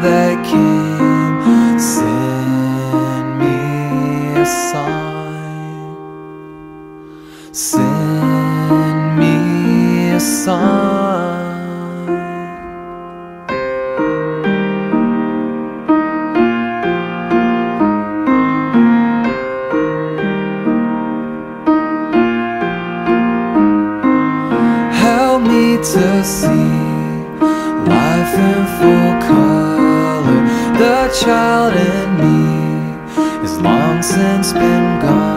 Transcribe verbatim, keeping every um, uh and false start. that came, send me a sign, send me a sign. To see life in full color, the child in me is long since been gone.